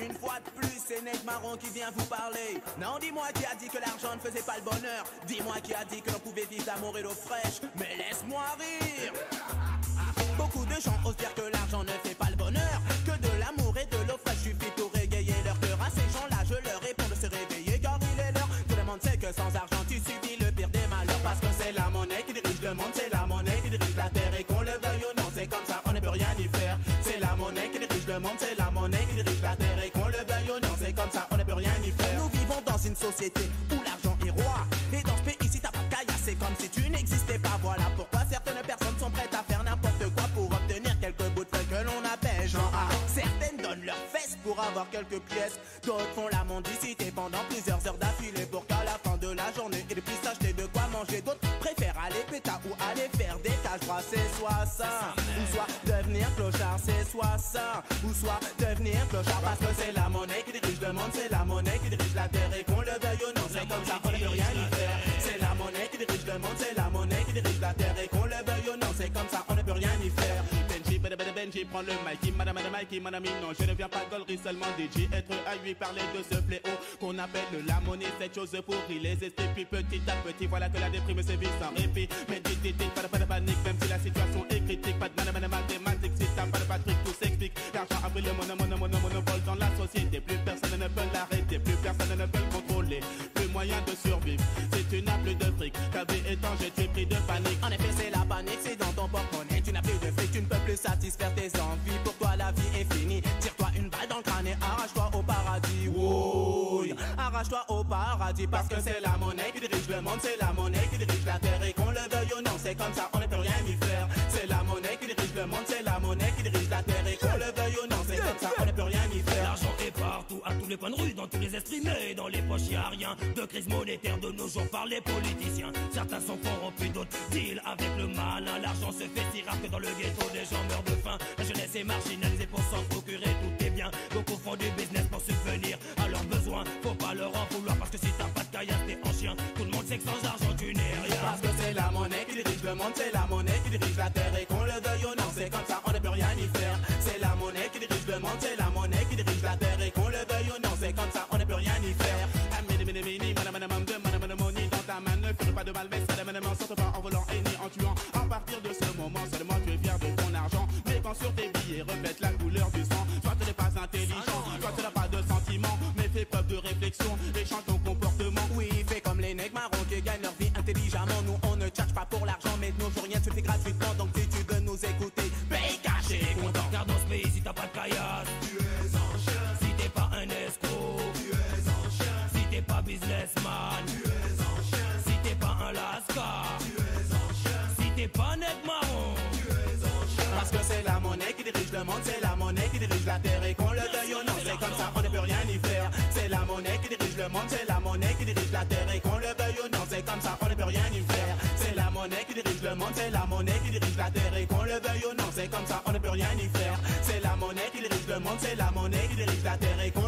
Une fois de plus, c'est Ned Marron qui vient vous parler. Non, dis-moi qui a dit que l'argent ne faisait pas le bonheur. Dis-moi qui a dit que l'on pouvait vivre d'amour et d'eau fraîche. Mais laisse-moi rire. Beaucoup de gens osent dire que l'argent ne fait pas le bonheur, que de l'amour et de l'eau fraîche suffit pour régayer leur cœur. À ces gens-là, je leur réponds de se réveiller car il est l'heure. Tout le monde sait que sans argent, tu subis le pire des malheurs. Parce que c'est la monnaie qui dirige le monde, c'est la monnaie qui dirige la terre. Et qu'on le veuille ou non, c'est comme ça, on ne peut rien y faire. C'est la monnaie qui dirige le monde, c'est la monnaie qui dirige la terre. Et qu'on le veuille ou non, c'est comme ça, on ne peut rien y faire. Nous vivons dans une société où l'argent est roi. Et dans ce pays, si t'as pas de caillasse, c'est comme si tu n'existais pas. Voilà pourquoi certaines personnes sont prêtes à faire n'importe quoi pour obtenir quelques bouts de feuilles que l'on appelle genre A. Certaines donnent leurs fesses pour avoir quelques pièces. D'autres font la mendicité pendant plusieurs heures d'affilée pour qu'à la fin de la journée, ils puissent acheter de quoi manger. D'autres préfèrent aller péta ou aller faire des tâches bras, c'est soit ça. Ou soit devenir clochard, c'est soit ça. Ou soit devenir clochard parce que c'est la monnaie qui dirige le monde, c'est la monnaie qui dirige la terre. Et qu'on le veuille ou non, c'est comme ça, on ne peut rien y faire. C'est la monnaie qui dirige le monde, c'est la monnaie qui dirige la terre. Et qu'on le veuille ou non, c'est comme ça, on ne peut rien y faire. Benji, Benji, prends le Mikey, madame Mikey, madame non, je ne viens pas gollerie, seulement DJ. Être à lui, parler de ce fléau qu'on appelle la monnaie, cette chose pourrie. Les esprits, puis petit à petit, voilà que la déprime sévit sans répit. Mais dit, pas de panique, même si la situation est critique. Pas de madame mathématiques, si t'as pas de Patrick, tout s'explique. L'argent a pris le monopole dans la société. Plus personne ne peut l'arrêter, plus personne ne peut le contrôler. Plus moyen de survivre, si tu n'as plus de fric. Ta vie est en jeu, tu es pris de panique. En effet, c'est la panique, c'est dans ton porte-monnaie. Tu n'as plus de fric, tu ne peux plus satisfaire tes envies. Pour toi, la vie est finie. Tire-toi une balle dans le crâne et arrache-toi au paradis. Wouh, arrache-toi au paradis parce que c'est la monnaie qui dirige le monde, c'est la monnaie qui dirige la terre. Et qu'on le veuille ou non, c'est comme ça, on ne peut rien y faire. C'est la monnaie qui dirige le monde, c'est la monnaie qui dirige la terre. Et qu'on le veuille ou non, c'est comme ça, on ne peut rien y faire. L'argent est partout, à tous les coins de rue, dans tous les esprits, mais dans les poches y a rien. De crise monétaire de nos jours par les politiciens. Certains sont corrompus, d'autres deal avec le mal. L'argent se fait si rare que dans le ghetto des gens meurent de faim. La jeunesse est marginalisée pour s'en procurer tout est bien. Beaucoup font du business pour subvenir à leurs besoins. Faut pas leur en vouloir parce que si t'as pas de caillasse t'es en chien. Tout le monde sait que sans argent tu n'es rien. Parce que c'est la monnaie qui dirige le monde, c'est la monnaie qui dirige la terre. Et qu'on le veuille ou non, c'est comme ça, on ne peut rien y faire. C'est la monnaie qui dirige le monde, c'est la monnaie qui dirige la terre. Et qu'on le veuille ou non, c'est comme ça, on ne peut rien y faire. Dans ta main ne fais pas de mal, mais ça ne sorte pas en volant et ni en tuant. À partir de ce moment, seulement tu es fier de ton argent. Mais quand sur tes billets revêtent la couleur du sang, toi tu n'es pas intelligent, toi tu n'as pas de sentiments, mais fais preuve de réflexion et change ton comportement. Oui, fais comme les Nègres marrons qui gagnent leur vie intelligemment. Nous on ne charge pas pour l'argent, mais de nos jours rien ne se fait gratuitement. Donc si tu veux nous écouter, paye cash et content. Car dans ce pays, si t'as pas de caillasse, tu es en chien. Si t'es pas un escroc, tu es en chien. Si t'es pas businessman, tu es en chien. Si t'es pas un lascar, tu es en chien. Si t'es pas Ned Marron, tu es en chien. Parce que c'est la monnaie qui dirige le monde, c'est la monnaie qui dirige la terre. Et qu'on le veuille ou non, c'est comme ça, on ne peut rien y faire. C'est la monnaie qui dirige le monde, c'est la monnaie qui dirige la terre. Et qu'on le veuille ou non, c'est comme ça, on ne peut rien y faire. C'est la monnaie qui dirige le monde, c'est la monnaie qui dirige la terre. Et qu'on le veuille ou non, c'est comme ça, on ne peut rien y faire. C'est la monnaie qui dirige le monde, c'est la monnaie qui dirige la terre. Et qu'on